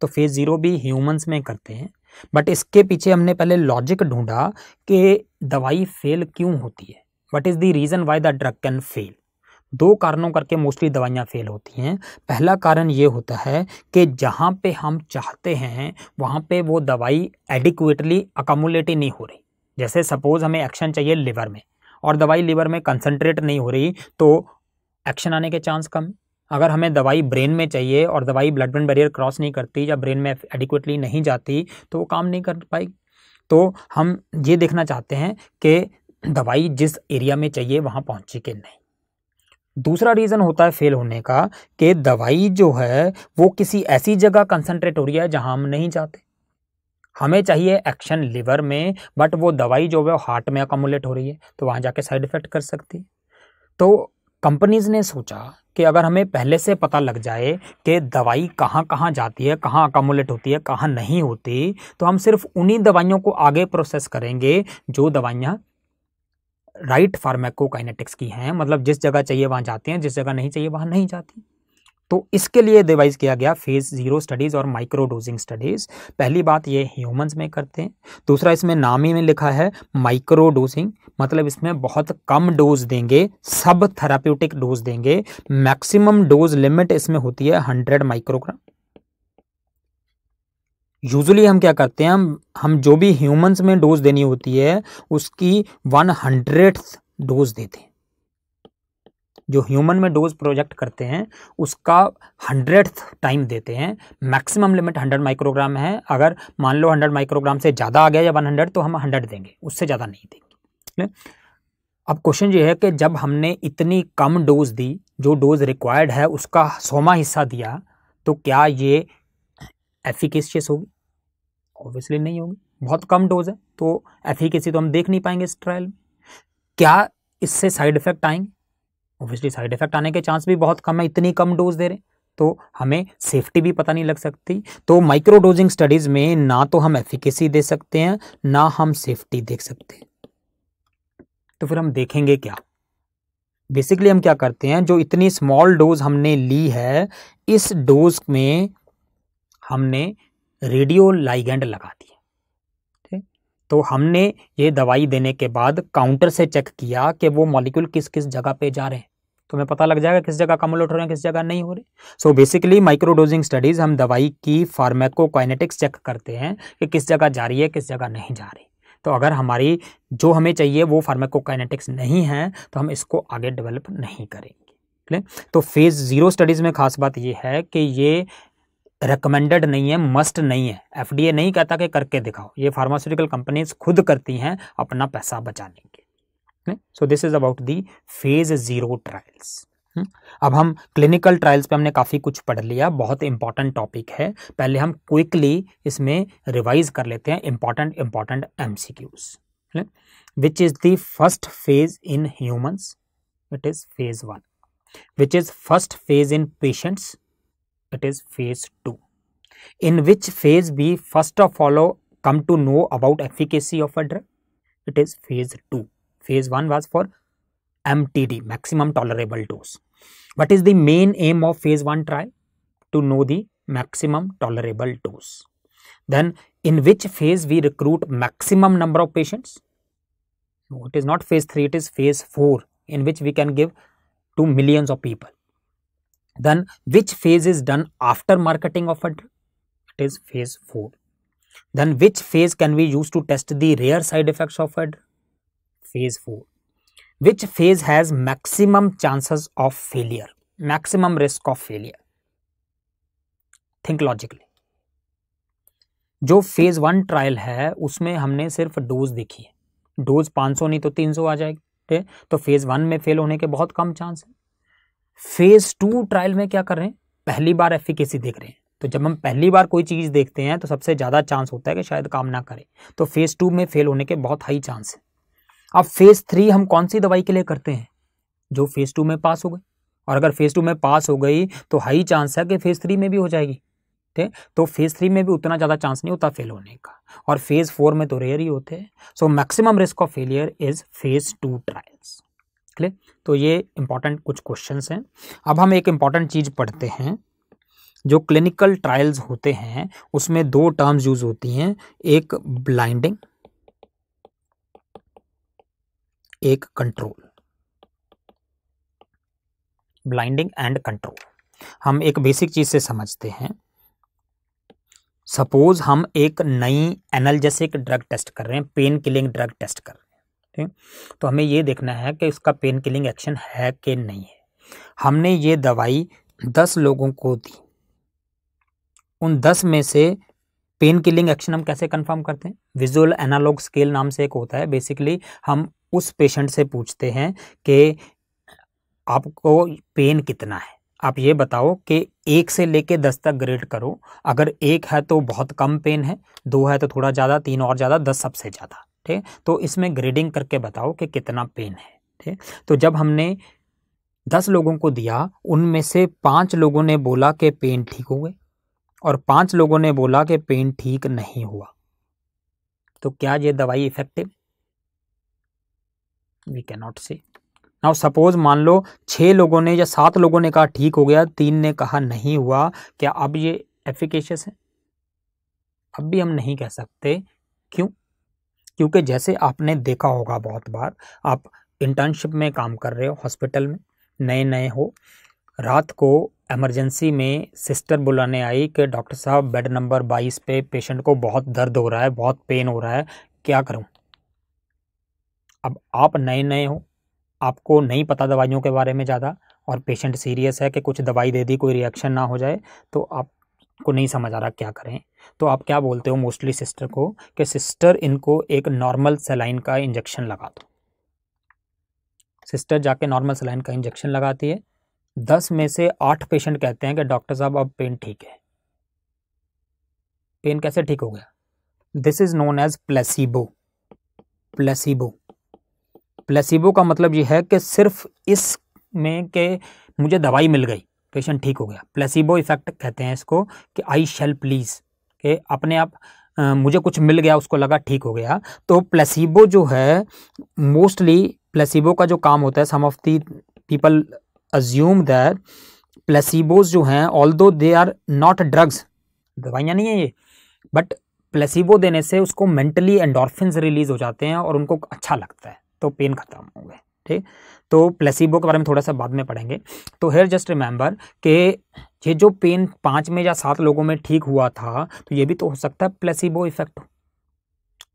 तो फेज 0 भी ह्यूमंस में करते हैं। बट इसके पीछे हमने पहले लॉजिक ढूंढा कि दवाई फेल क्यों होती है, what is the reason why the drug can fail. 2 कारणों करके मोस्टली दवाइयाँ फेल होती हैं। पहला कारण ये होता है कि जहाँ पे हम चाहते हैं वहाँ पे वो दवाई एडिक्वेटली अकोमुलेट नहीं हो रही। जैसे सपोज़ हमें एक्शन चाहिए लिवर में और दवाई लिवर में कंसंट्रेट नहीं हो रही, तो एक्शन आने के चांस कम। अगर हमें दवाई ब्रेन में चाहिए और दवाई ब्लड ब्रेन बैरियर क्रॉस नहीं करती या ब्रेन में एडिक्वेटली नहीं जाती तो वो काम नहीं कर पाएगी। तो हम ये देखना चाहते हैं कि दवाई जिस एरिया में चाहिए वहाँ पहुँची कि नहीं। दूसरा रीज़न होता है फेल होने का कि दवाई जो है वो किसी ऐसी जगह कंसंट्रेट हो रही है जहां हम नहीं चाहते। हमें चाहिए एक्शन लिवर में, बट वो दवाई जो है हार्ट में अकोमुलेट हो रही है, तो वहां जाके साइड इफ़ेक्ट कर सकती है। तो कंपनीज़ ने सोचा कि अगर हमें पहले से पता लग जाए कि दवाई कहां कहां जाती है, कहां अकोमुलेट होती है, कहां नहीं होती, तो हम सिर्फ उन्हीं दवाइयों को आगे प्रोसेस करेंगे जो दवाइयाँ राइट फार्माकोकाइनेटिक्स की हैं। मतलब जिस जगह चाहिए वहाँ जाती हैं, जिस जगह नहीं चाहिए वहाँ नहीं जाती। तो इसके लिए डिवाइस किया गया फेज 0 स्टडीज़ और माइक्रो डोजिंग स्टडीज़। पहली बात ये ह्यूमंस में करते हैं। दूसरा, इसमें नाम ही में लिखा है माइक्रो डोजिंग, मतलब इसमें बहुत कम डोज देंगे, सब थेराप्यूटिक डोज देंगे। मैक्सिमम डोज लिमिट इसमें होती है 100 माइक्रोग्राम। यूजुअली हम क्या करते हैं, हम जो भी ह्यूमंस में डोज देनी होती है उसकी 100th डोज देते हैं। जो ह्यूमन में डोज प्रोजेक्ट करते हैं उसका 100th टाइम देते हैं। मैक्सिमम लिमिट 100 माइक्रोग्राम है। अगर मान लो 100 माइक्रोग्राम से ज़्यादा आ गया या 100, तो हम 100 देंगे, उससे ज़्यादा नहीं देंगे। अब क्वेश्चन ये है कि जब हमने इतनी कम डोज दी, जो डोज रिक्वायर्ड है उसका 100वां हिस्सा दिया, तो क्या ये एफिकेशियस होगी? ऑब्वियसली नहीं होगी, बहुत कम डोज है, तो एफिकेसी तो हम देख नहीं पाएंगे इस ट्रायल में। क्या इससे साइड इफेक्ट आएंगे? ऑब्वियसली साइड इफेक्ट आने के चांस भी बहुत कम है, इतनी कम डोज दे रहे हैं, तो हमें सेफ्टी भी पता नहीं लग सकती। तो माइक्रो डोजिंग स्टडीज़ में ना तो हम एफिकेसी दे सकते हैं ना हम सेफ्टी देख सकते हैं। तो फिर हम देखेंगे क्या? बेसिकली हम क्या करते हैं, जो इतनी स्मॉल डोज हमने ली है इस डोज में हमने रेडियो लाइगेंड लगा दिया। ठीक, तो हमने ये दवाई देने के बाद काउंटर से चेक किया कि वो मॉलिक्यूल किस किस जगह पे जा रहे हैं, तो हमें पता लग जाएगा किस जगह अकोमुलेट हो रहे हैं, किस जगह नहीं हो रहे। So basically micro dosing studies हम दवाई की फार्माकोकाइनेटिक्स चेक करते हैं कि किस जगह जा रही है, किस जगह नहीं जा रही। तो अगर हमारी जो हमें चाहिए वो फार्माकोकाइनेटिक्स नहीं है तो हम इसको आगे डेवलप नहीं करेंगे। ठीक, तो फेज 0 स्टडीज़ में खास बात यह है कि ये रेकमेंडेड नहीं है, मस्ट नहीं है। एफडीए नहीं कहता कि करके दिखाओ, ये फार्मास्यूटिकल कंपनीज खुद करती हैं अपना पैसा बचाने के। So this is about the phase 0 trials. अब हम क्लिनिकल ट्रायल्स पे हमने काफ़ी कुछ पढ़ लिया, बहुत इंपॉर्टेंट टॉपिक है। पहले हम क्विकली इसमें रिवाइज कर लेते हैं important MCQs। Which is the first phase in humans, it is phase 1। Which is first phase in patients, it is phase 2, in which phase we first of all come to know about efficacy of a drug. It is phase 2. Phase 1 was for MTD, maximum tolerable dose. What is the main aim of phase 1 trial? To know the maximum tolerable dose. Then in which phase we recruit maximum number of patients. No, it is not phase 3, it is phase 4, in which we can give to millions of people. Then which phase is done after marketing of a drug? It is phase 4. Then which phase can we use to test the rare side effects of it? Phase 4. Which phase has maximum chances of failure, maximum risk of failure? Think logically. जो फेज 1 ट्रायल है उसमें हमने सिर्फ डोज देखी है, डोज 500 नहीं तो 300 आ जाएगी, तो फेज 1 में फेल होने के बहुत कम चांस है। फेज 2 ट्रायल में क्या कर रहे हैं, पहली बार एफिकेसी देख रहे हैं, तो जब हम पहली बार कोई चीज़ देखते हैं तो सबसे ज़्यादा चांस होता है कि शायद काम ना करे, तो फेज 2 में फेल होने के बहुत हाई चांस है। अब फेज 3 हम कौन सी दवाई के लिए करते हैं, जो फेज 2 में पास हो गई, और अगर फेज 2 में पास हो गई तो हाई चांस है कि फेज 3 में भी हो जाएगी, तो फेज 3 में भी उतना ज़्यादा चांस नहीं होता फेल होने का, और फेज 4 में तो रेयर ही होते हैं। So maximum risk of failure is phase 2 trials. Clear? तो ये इंपॉर्टेंट कुछ क्वेश्चंस हैं। अब हम एक इम्पॉर्टेंट चीज़ पढ़ते हैं, जो क्लिनिकल ट्रायल्स होते हैं उसमें 2 टर्म्स यूज होती हैं, एक ब्लाइंडिंग एक कंट्रोल, ब्लाइंडिंग एंड कंट्रोल। हम एक बेसिक चीज़ से समझते हैं, सपोज हम एक नई एनाल्जेसिक ड्रग टेस्ट कर रहे हैं, पेन किलिंग ड्रग टेस्ट कर रहे हैं, ठीक, तो हमें ये देखना है कि उसका पेन किलिंग एक्शन है कि नहीं है। हमने ये दवाई 10 लोगों को दी, उन 10 में से पेन किलिंग एक्शन हम कैसे कंफर्म करते हैं, विजुअल एनालॉग स्केल नाम से एक होता है। बेसिकली हम उस पेशेंट से पूछते हैं कि आपको पेन कितना है, आप ये बताओ कि 1 से लेके 10 तक ग्रेड करो, अगर 1 है तो बहुत कम पेन है, 2 है तो थोड़ा ज़्यादा, 3 और ज़्यादा, 10 सबसे ज़्यादा, ठीक। तो इसमें ग्रेडिंग करके बताओ कि कितना पेन है, ठीक। तो जब हमने 10 लोगों को दिया, उनमें से 5 लोगों ने बोला कि पेन ठीक हो गए और 5 लोगों ने बोला कि पेन ठीक नहीं हुआ, तो क्या ये दवाई effective? We can not say. Now suppose मान लो 6 लोगों ने या 7 लोगों ने कहा ठीक हो गया, 3 ने कहा नहीं हुआ, क्या अब ये एफिकेशियस है? अब भी हम नहीं कह सकते। क्यों? क्योंकि जैसे आपने देखा होगा बहुत बार, आप इंटर्नशिप में काम कर रहे हो, हॉस्पिटल में नए नए हो, रात को इमरजेंसी में सिस्टर बुलाने आई कि डॉक्टर साहब बेड नंबर 22 पे पेशेंट को बहुत दर्द हो रहा है, बहुत पेन हो रहा है, क्या करूँ? अब आप नए नए हो, आपको नहीं पता दवाइयों के बारे में ज़्यादा, और पेशेंट सीरियस है कि कुछ दवाई दे दी कोई रिएक्शन ना हो जाए, तो आपको नहीं समझ आ रहा क्या करें, तो आप क्या बोलते हो मोस्टली सिस्टर को कि सिस्टर इनको एक नॉर्मल सलाइन का इंजेक्शन लगा दो। सिस्टर जाके नॉर्मल सलाइन का इंजेक्शन लगाती है, 10 में से 8 पेशेंट कहते हैं कि डॉक्टर साहब अब पेन ठीक है। पेन कैसे ठीक हो गया? This is known as placebo. Placebo, placebo का मतलब यह है कि सिर्फ इसमें के मुझे दवाई मिल गई, पेशेंट ठीक हो गया। प्लेसिबो इफेक्ट कहते हैं इसको, कि आई शैल प्लीज़, कि अपने आप मुझे कुछ मिल गया, उसको लगा ठीक हो गया। तो प्लेसिबो जो है, मोस्टली प्लेसिबो का जो काम होता है, some of the people assume that placebos जो हैं, although they are not drugs, दवाइयाँ नहीं है ये, बट प्लेसिबो देने से उसको मेंटली एंडोर्फिन्स रिलीज हो जाते हैं और उनको अच्छा लगता है, तो पेन खत्म हो गए, ठीक। तो प्लेसिबो के बारे में थोड़ा सा बाद में पढ़ेंगे। तो हेयर जस्ट रिमेंबर कि ये जो पेन 5 में या 7 लोगों में ठीक हुआ था, तो ये भी तो हो सकता है प्लेसिबो इफेक्ट।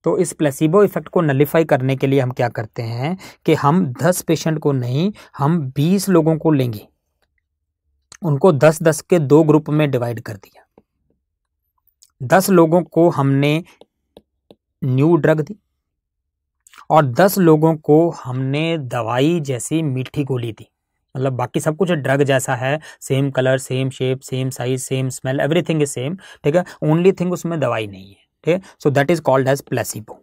तो इस प्लेसिबो इफेक्ट को नलिफाई करने के लिए हम क्या करते हैं कि हम 10 पेशेंट को नहीं, हम 20 लोगों को लेंगे, उनको 10-10 के 2 ग्रुप में डिवाइड कर दिया। 10 लोगों को हमने न्यू ड्रग दी और 10 लोगों को हमने दवाई जैसी मीठी गोली दी, मतलब बाकी सब कुछ ड्रग जैसा है, same colour, same shape, same size, same smell, everything is same, ठीक है, ओनली थिंग उसमें दवाई नहीं है, ठीक है। So that is called as placebo.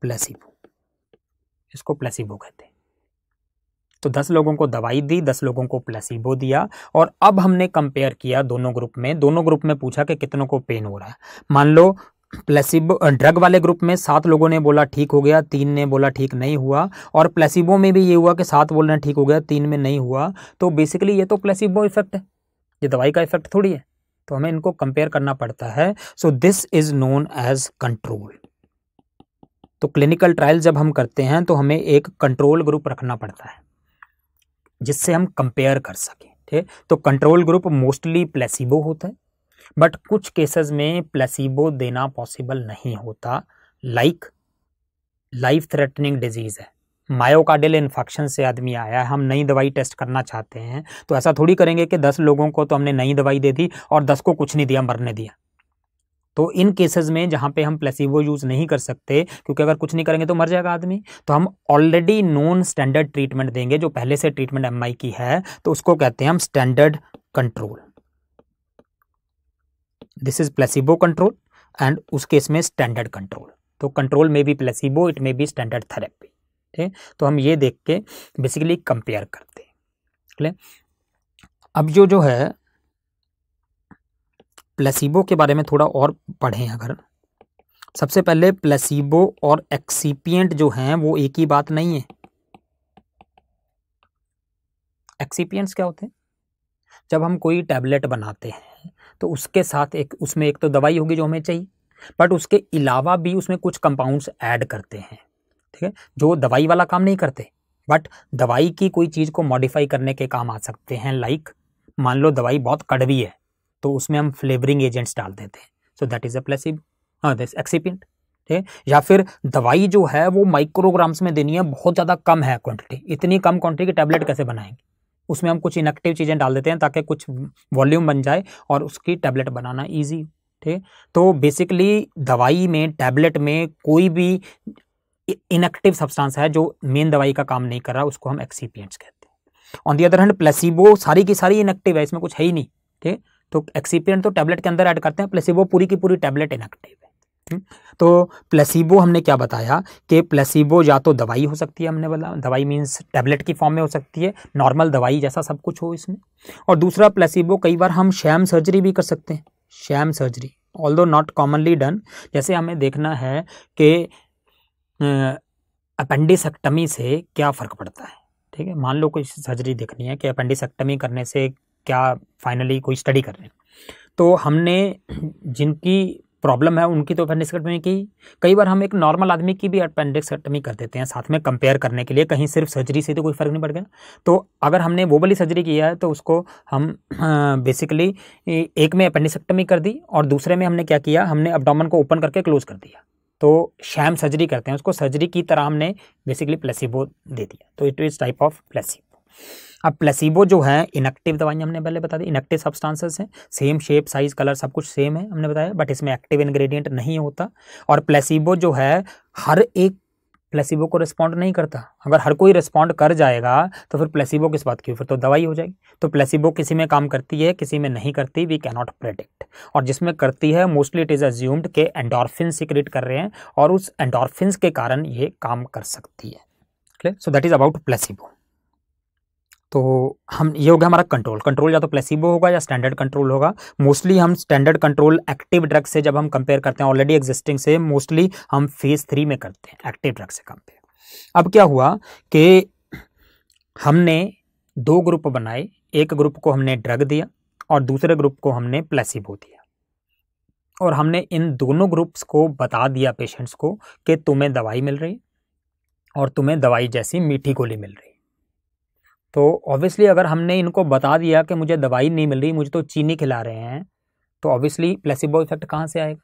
Placebo, इसको प्लेसिबो कहते हैं। तो 10 लोगों को दवाई दी, 10 लोगों को प्लेसिबो दिया, और अब हमने कंपेयर किया दोनों ग्रुप में, दोनों ग्रुप में पूछा कि कितनों को पेन हो रहा है। मान लो प्लेसिबो ड्रग वाले ग्रुप में 7 लोगों ने बोला ठीक हो गया, 3 ने बोला ठीक नहीं हुआ, और प्लेसिबो में भी ये हुआ कि 7 बोल रहे हैं ठीक हो गया, 3 में नहीं हुआ, तो बेसिकली ये तो प्लेसिबो इफेक्ट है, ये दवाई का इफेक्ट थोड़ी है, तो हमें इनको कंपेयर करना पड़ता है। So this is known as control. तो क्लिनिकल ट्रायल जब हम करते हैं तो हमें एक कंट्रोल ग्रुप रखना पड़ता है जिससे हम कंपेयर कर सकें, ठीक। तो कंट्रोल ग्रुप मोस्टली प्लेसिबो होता है, बट कुछ केसेस में प्लेसिबो देना पॉसिबल नहीं होता, लाइक लाइफ थ्रेटनिंग डिजीज़ है, मायोकार्डियल इन्फेक्शन से आदमी आया है, हम नई दवाई टेस्ट करना चाहते हैं, तो ऐसा थोड़ी करेंगे कि 10 लोगों को तो हमने नई दवाई दे दी और 10 को कुछ नहीं दिया, मरने दिया। तो इन केसेस में जहाँ पे हम प्लेसिबो यूज़ नहीं कर सकते, क्योंकि अगर कुछ नहीं करेंगे तो मर जाएगा आदमी, तो हम ऑलरेडी नॉन स्टैंडर्ड ट्रीटमेंट देंगे, जो पहले से ट्रीटमेंट एमआई की है, तो उसको कहते हैं हम standard control. This is placebo control and उस केस में स्टैंडर्ड कंट्रोल। तो कंट्रोल में भी placebo, it may be standard therapy. ठीक, तो हम ये देख के बेसिकली कंपेयर करते हैं। ठीक है, अब जो है प्लेसिबो के बारे में थोड़ा और पढ़ें। अगर सबसे पहले प्लेसिबो और एक्सीपिएंट जो हैं वो एक ही बात नहीं है। एक्सीपिएंट्स क्या होते हैं? जब हम कोई टैबलेट बनाते हैं तो उसके साथ एक उसमें एक तो दवाई होगी जो हमें चाहिए, बट उसके अलावा भी उसमें कुछ कंपाउंड्स ऐड करते हैं, ठीक है, जो दवाई वाला काम नहीं करते बट दवाई की कोई चीज़ को मॉडिफाई करने के काम आ सकते हैं। लाइक मान लो दवाई बहुत कड़वी है तो उसमें हम फ्लेवरिंग एजेंट्स डाल देते हैं, so that is a placebo, that is excipient. ठीक है, या फिर दवाई जो है वो माइक्रोग्राम्स में देनी है, बहुत ज़्यादा कम है क्वांटिटी, इतनी कम क्वांटिटी की टैबलेट कैसे बनाएंगे, उसमें हम कुछ इनएक्टिव चीज़ें डाल देते हैं ताकि कुछ वॉल्यूम बन जाए और उसकी टैबलेट बनाना ईजी। ठीक, तो बेसिकली दवाई में, टैबलेट में कोई भी इनएक्टिव सब्सटेंस है जो मेन दवाई का काम नहीं कर रहा, उसको हम एक्सीपिएंट्स कहते हैं। On the other hand placebo सारी की सारी इनएक्टिव है, इसमें कुछ है ही नहीं। ठीक, तो एक्सीपिएंट तो टैबलेट के अंदर ऐड करते हैं, प्लेसिबो पूरी की पूरी टैबलेट इनएक्टिव है। तो प्लेसिबो हमने क्या बताया कि प्लेसिबो या तो दवाई हो सकती है, हमने बोला दवाई मीन्स टैबलेट की फॉर्म में हो सकती है, नॉर्मल दवाई जैसा सब कुछ हो इसमें। और दूसरा प्लेसिबो कई बार हम शैम सर्जरी भी कर सकते हैं। Sham surgery although not commonly done, जैसे हमें देखना है कि अपेंडिसेक्टमी से क्या फ़र्क पड़ता है। ठीक है, मान लो कोई सर्जरी देखनी है कि अपेंडिसेक्टमी करने से क्या फाइनली कोई स्टडी कर रहे हैं, तो हमने जिनकी प्रॉब्लम है उनकी तो अपेंडिसेक्टमी की, कई बार हम एक नॉर्मल आदमी की भी अपेंडिसेक्टमी कर देते हैं साथ में कंपेयर करने के लिए, कहीं सिर्फ सर्जरी से तो कोई फ़र्क नहीं पड़ गया। तो अगर हमने वो वाली सर्जरी किया है तो उसको हम बेसिकली एक में अपेंडिसेक्टमी कर दी और दूसरे में हमने क्या किया, हमने एब्डोमेन को ओपन करके क्लोज कर दिया, तो शैम सर्जरी करते हैं उसको, सर्जरी की तरह हमने बेसिकली प्लेसिबो दे दिया। तो it is type of placebo. अब प्लेसिबो जो है इनएक्टिव दवाइयाँ हमने पहले बता दी, इनएक्टिव सब्सटेंसेस हैं, सेम शेप, साइज़, कलर सब कुछ सेम है हमने बताया, बट इसमें एक्टिव इंग्रेडिएंट नहीं होता। और प्लेसिबो जो है हर एक प्लेसिबो को रिस्पॉन्ड नहीं करता, अगर हर कोई रिस्पॉन्ड कर जाएगा तो फिर प्लेसिबो किस बात की, फिर तो दवाई हो जाएगी। तो प्लेसिबो किसी में काम करती है किसी में नहीं करती, वी कैन नॉट प्रेडिक्ट। और जिसमें करती है मोस्टली इट इज़ अज्यूम्ड के एंडोर्फिन सिक्रेट कर रहे हैं और उस एंडोर्फिन्स के कारण ये काम कर सकती है। Clear, so that is about placebo. तो हम ये हो गया हमारा कंट्रोल। कंट्रोल या तो प्लेसिबो होगा या स्टैंडर्ड कंट्रोल होगा। मोस्टली हम स्टैंडर्ड कंट्रोल एक्टिव ड्रग से जब हम कंपेयर करते हैं ऑलरेडी एग्जिस्टिंग से, मोस्टली हम फेज़ 3 में करते हैं एक्टिव ड्रग से कंपेयर। अब क्या हुआ कि हमने 2 ग्रुप बनाए, एक ग्रुप को हमने ड्रग दिया और दूसरे ग्रुप को हमने प्लेसिबो दिया, और हमने इन दोनों ग्रुप्स को बता दिया पेशेंट्स को कि तुम्हें दवाई मिल रही और तुम्हें दवाई जैसी मीठी गोली मिल रही। तो ऑब्वियसली अगर हमने इनको बता दिया कि मुझे दवाई नहीं मिल रही, मुझे तो चीनी खिला रहे हैं, तो ऑब्वियसली प्लेसिबो इफेक्ट कहाँ से आएगा।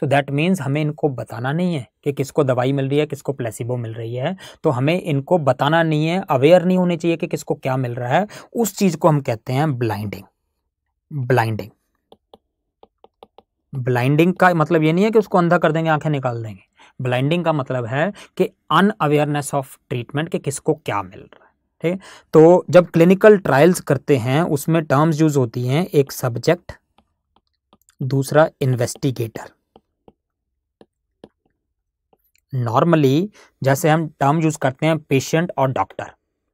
सो दैट मीन्स हमें इनको बताना नहीं है कि किसको दवाई मिल रही है किसको प्लेसिबो मिल रही है, तो हमें इनको बताना नहीं है, अवेयर नहीं होने चाहिए कि किसको क्या मिल रहा है। उस चीज़ को हम कहते हैं ब्लाइंडिंग। ब्लाइंडिंग का मतलब ये नहीं है कि उसको अंधा कर देंगे, आंखें निकाल देंगे। ब्लाइंडिंग का मतलब है कि अनअवेयरनेस ऑफ ट्रीटमेंट कि किसको क्या मिल रहा है। ठीक, तो जब क्लिनिकल ट्रायल्स करते हैं उसमें टर्म्स यूज होती हैं, एक सब्जेक्ट दूसरा इन्वेस्टिगेटर। नॉर्मली जैसे हम टर्म यूज करते हैं पेशेंट और डॉक्टर,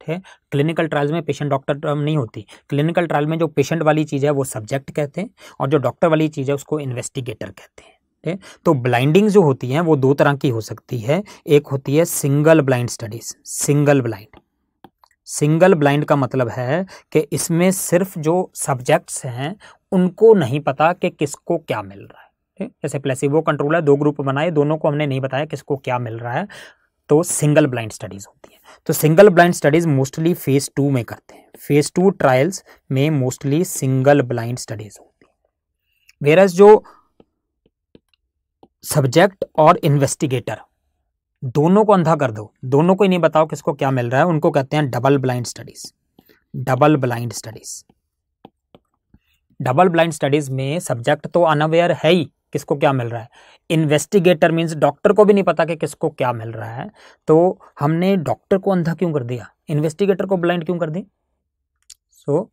ठीक, क्लिनिकल ट्रायल्स में पेशेंट डॉक्टर टर्म नहीं होती। क्लिनिकल ट्रायल में जो पेशेंट वाली चीज़ है वो सब्जेक्ट कहते हैं और जो डॉक्टर वाली चीज़ है उसको इन्वेस्टिगेटर कहते हैं। ठीक, तो ब्लाइंडिंग जो होती हैं वो 2 तरह की हो सकती है। एक होती है single blind studies. Single blind, single blind का मतलब है कि इसमें सिर्फ जो सब्जेक्ट्स हैं उनको नहीं पता कि किसको क्या मिल रहा है। ठीक, जैसे प्लेसिबो कंट्रोल है, 2 ग्रुप बनाए, दोनों को हमने नहीं बताया किसको क्या मिल रहा है, तो सिंगल ब्लाइंड स्टडीज़ होती है। तो single blind studies mostly phase 2 में करते हैं। फेज़ 2 ट्रायल्स में मोस्टली सिंगल ब्लाइंड स्टडीज़ होती है। वेरस जो सब्जेक्ट और इन्वेस्टिगेटर दोनों को अंधा कर दो, दोनों को ही नहीं बताओ किसको क्या मिल रहा है, उनको कहते हैं double blind studies. Double blind studies, double blind studies में सब्जेक्ट तो अनअवेयर है ही किसको क्या मिल रहा है, इन्वेस्टिगेटर मीन्स डॉक्टर को भी नहीं पता कि किसको क्या मिल रहा है। तो हमने डॉक्टर को अंधा क्यों कर दिया, इन्वेस्टिगेटर को ब्लाइंड क्यों कर दी? So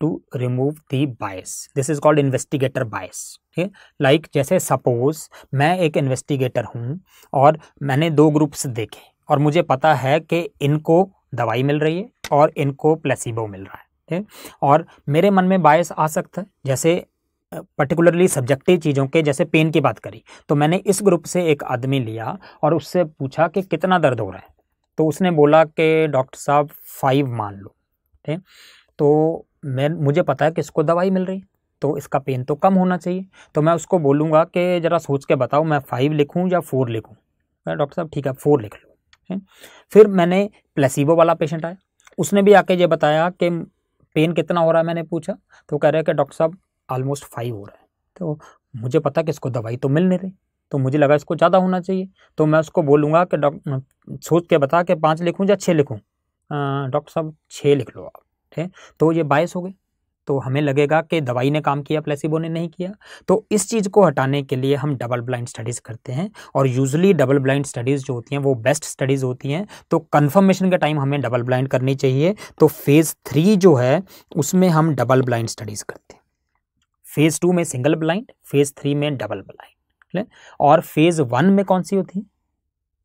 to remove the bias, this is called investigator bias. ठीक है, लाइक जैसे सपोज मैं एक इन्वेस्टिगेटर हूँ और मैंने दो ग्रुप्स देखे और मुझे पता है कि इनको दवाई मिल रही है और इनको प्लेसिबो मिल रहा है। और मेरे मन में बायस आ सकता है, जैसे पर्टिकुलरली सब्जेक्टिव चीज़ों के, जैसे पेन की बात करी तो मैंने इस ग्रुप से एक आदमी लिया और उससे पूछा कि कितना दर्द हो रहा है, तो उसने बोला कि डॉक्टर साहब 5 मान लो। ठीक, तो मैं मुझे पता है कि इसको दवाई मिल रही तो इसका पेन तो कम होना चाहिए, तो मैं उसको बोलूँगा कि ज़रा सोच के बताओ मैं 5 लिखूँ या 4 लिखूँ। डॉक्टर साहब ठीक है 4 लिख लो। फिर मैंने प्लेसिबो वाला पेशेंट आया, उसने भी आके ये बताया कि पेन कितना हो रहा है, मैंने पूछा तो कह रहा है कि डॉक्टर साहब ऑलमोस्ट 5 हो रहा है। तो मुझे पता कि इसको दवाई तो मिल नहीं रही, तो मुझे लगा इसको ज़्यादा होना चाहिए, तो मैं उसको बोलूँगा कि सोच के बता कि 5 लिखूँ या 6 लिखूँ। डॉक्टर साहब 6 लिख लो आप। ठीक, तो ये बायस हो गई, तो हमें लगेगा कि दवाई ने काम किया प्लेसिबो ने नहीं किया। तो इस चीज़ को हटाने के लिए हम डबल ब्लाइंड स्टडीज़ करते हैं, और यूजुअली डबल ब्लाइंड स्टडीज़ जो होती हैं वो बेस्ट स्टडीज़ होती हैं। तो कंफर्मेशन के टाइम हमें डबल ब्लाइंड करनी चाहिए। तो फेज़ 3 जो है उसमें हम डबल ब्लाइंड स्टडीज़ करते हैं, फेज़ 2 में सिंगल ब्लाइंड, फेज़ 3 में डबल ब्लाइंड। और फेज़ 1 में कौन सी होती है,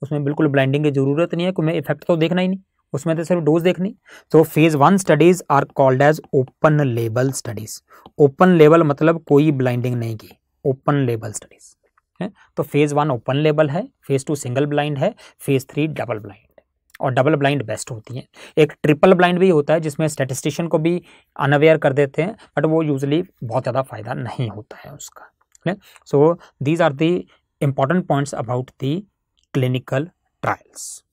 उसमें बिल्कुल ब्लाइंडिंग की ज़रूरत नहीं है, क्योंकि इफेक्ट तो देखना ही नहीं, उसमें तो सिर्फ डोज देखनी। तो phase 1 studies are called as open level studies. Open level मतलब कोई ब्लाइंडिंग नहीं की, ओपन लेवल स्टडीज़ है। तो फेज़ 1 ओपन लेवल है, फेज़ 2 सिंगल ब्लाइंड है, फेज़ 3 डबल ब्लाइंड। और डबल ब्लाइंड बेस्ट होती हैं। एक ट्रिपल ब्लाइंड भी होता है जिसमें स्टैटिस्टिशियन को भी अनअवेयर कर देते हैं, बट वो यूजली बहुत ज़्यादा फ़ायदा नहीं होता है उसका। So these are the important points about the clinical trials.